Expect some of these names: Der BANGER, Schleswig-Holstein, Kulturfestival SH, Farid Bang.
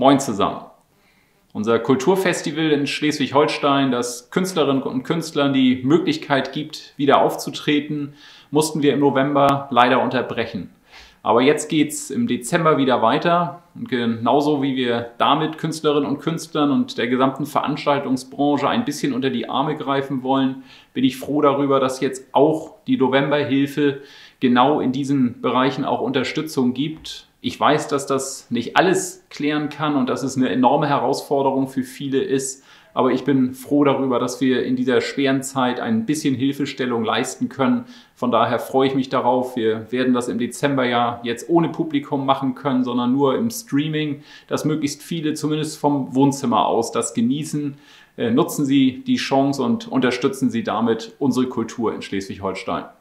Moin zusammen! Unser Kulturfestival in Schleswig-Holstein, das Künstlerinnen und Künstlern die Möglichkeit gibt, wieder aufzutreten, mussten wir im November leider unterbrechen. Aber jetzt geht's im Dezember wieder weiter und genauso wie wir damit Künstlerinnen und Künstlern und der gesamten Veranstaltungsbranche ein bisschen unter die Arme greifen wollen, bin ich froh darüber, dass jetzt auch die Novemberhilfe genau in diesen Bereichen auch Unterstützung gibt. Ich weiß, dass das nicht alles klären kann und dass es eine enorme Herausforderung für viele ist, aber ich bin froh darüber, dass wir in dieser schweren Zeit ein bisschen Hilfestellung leisten können. Von daher freue ich mich darauf. Wir werden das im Dezember ja jetzt ohne Publikum machen können, sondern nur im Streaming, dass möglichst viele zumindest vom Wohnzimmer aus das genießen. Nutzen Sie die Chance und unterstützen Sie damit unsere Kultur in Schleswig-Holstein.